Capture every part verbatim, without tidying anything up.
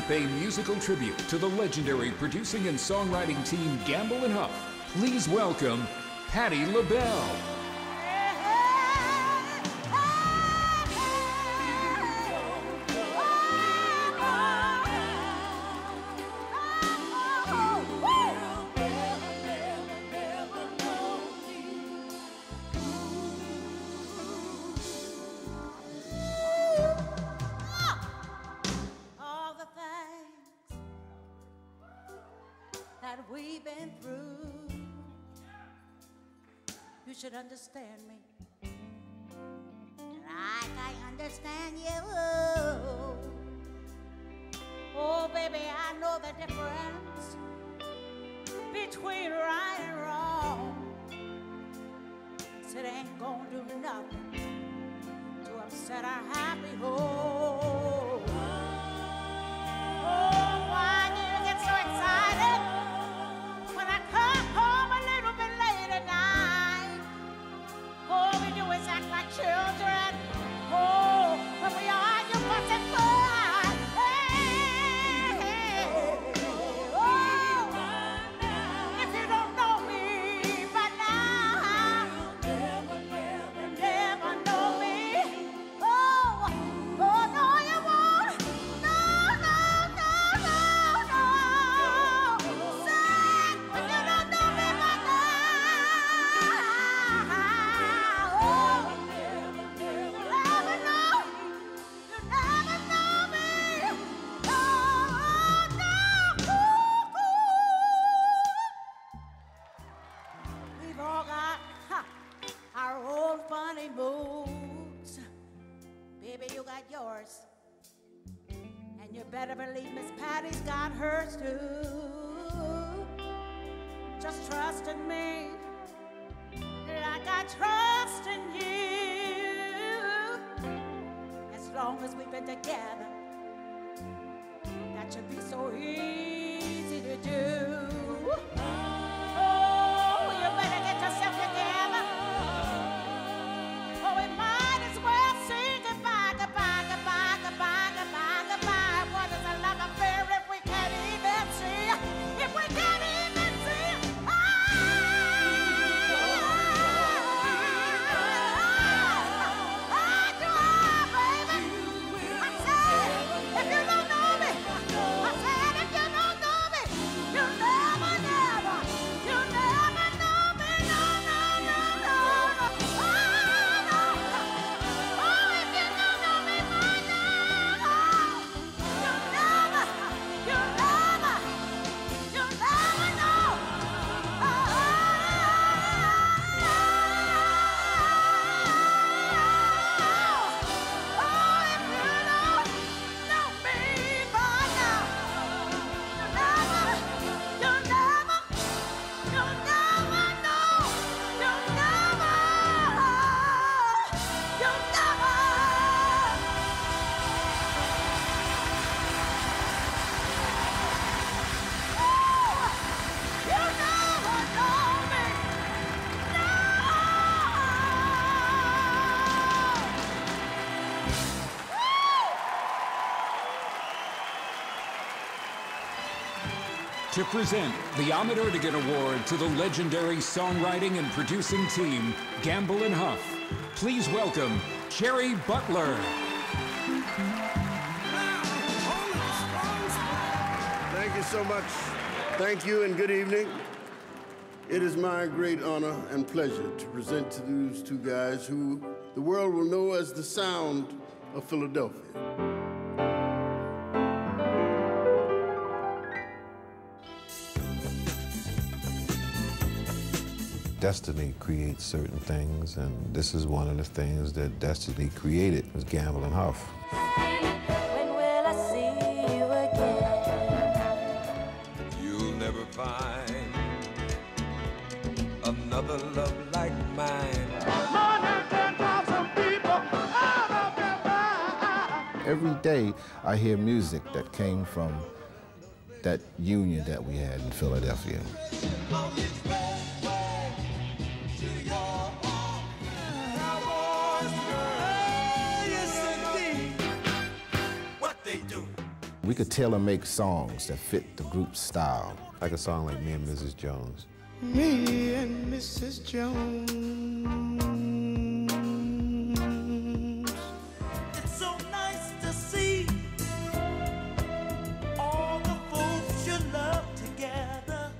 to pay musical tribute to the legendary producing and songwriting team Gamble and Huff, please welcome Patti LaBelle. That we've been through, you should understand me like I understand you. Oh baby, I know the difference between right and wrong, so it ain't gonna do nothing to upset our happy home. Oh, why do you get so excited? Children, oh, when we argue, what's it for? Hey, hey, oh, if you don't know me by now, you'll never, never, never know me. Oh, oh, no, you won't. No, no, no, no, no. Say, when you don't know me by now, oh. Yours, and you better believe Miss Patty's got hers too. Just trust in me like I trust in you. As long as we've been together, that should be so easy to do. Oh, you better get yourself together. Oh, we might as well sing goodbye, goodbye. To present the Ahmet Ertegun Award to the legendary songwriting and producing team, Gamble and Huff, please welcome Jerry Butler. Thank you so much. Thank you and good evening. It is my great honor and pleasure to present to these two guys who the world will know as the Sound of Philadelphia. Destiny creates certain things, and this is one of the things that destiny created, was Gamble and Huff. When will I see you again? You'll never find another love like mine. one hundred ten thousand people out of their mind. Every day I hear music that came from that union that we had in Philadelphia. We could tailor make songs that fit the group's style. Like a song like Me and Missus Jones. Me and Missus Jones. It's so nice to see all the folks you love together.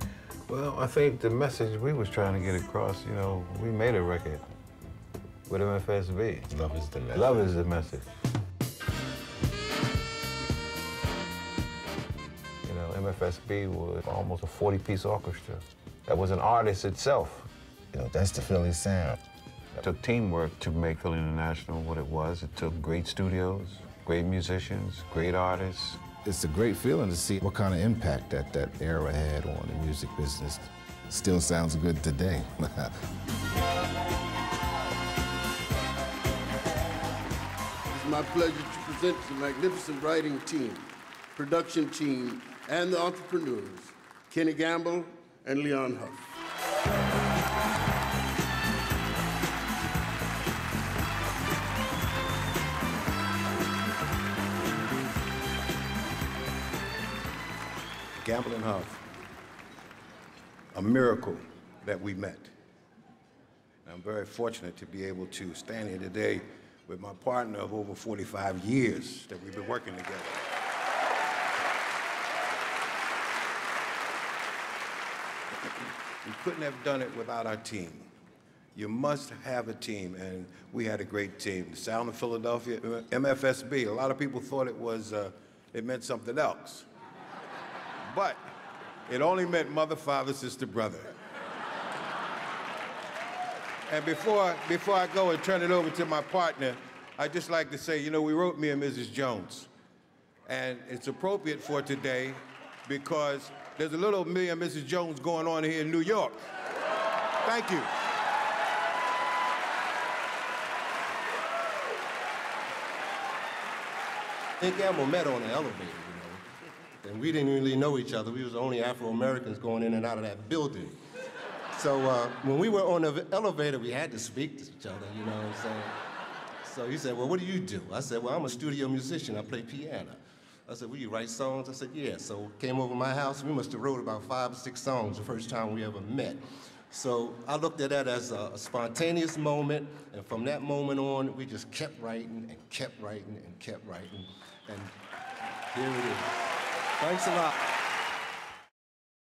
Well, I think the message we was trying to get across, you know, we made a record with M F S B. Love is the message. Love is the message. You know, M F S B was almost a forty-piece orchestra. That was an artist itself. You know, that's the Philly sound. It took teamwork to make Philly International what it was. It took great studios, great musicians, great artists. It's a great feeling to see what kind of impact that that era had on the music business. Still sounds good today. It's my pleasure to present the magnificent writing team, production team, and the entrepreneurs, Kenny Gamble and Leon Huff. Gamble and Huff, a miracle that we met. And I'm very fortunate to be able to stand here today with my partner of over forty-five years that we've been working together. We couldn't have done it without our team. You must have a team, and we had a great team. The Sound of Philadelphia, M F S B, a lot of people thought it was, uh, it meant something else. But it only meant mother, father, sister, brother. And before, before I go and turn it over to my partner, I'd just like to say, you know, we wrote Me and Missus Jones. And it's appropriate for today because there's a little Me and Missus Jones going on here in New York. Thank you. Nick Gamble met on an elevator, you know. And we didn't really know each other. We was the only Afro-Americans going in and out of that building. So uh, when we were on the elevator, we had to speak to each other, you know what I'm saying? So he said, well, what do you do? I said, well, I'm a studio musician. I play piano. I said, will you write songs? I said, yeah. So came over to my house. We must have wrote about five or six songs the first time we ever met. So I looked at that as a, a spontaneous moment. And from that moment on, we just kept writing and kept writing and kept writing. And here it is. Thanks a lot.